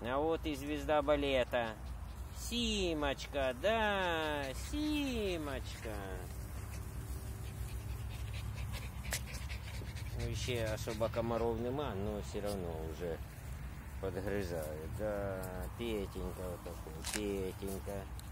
А вот и звезда балета. Симочка, да, Симочка. Ну, еще особо комаров нема, но все равно уже подгрызает. Да, Петенька вот такой, Петенька.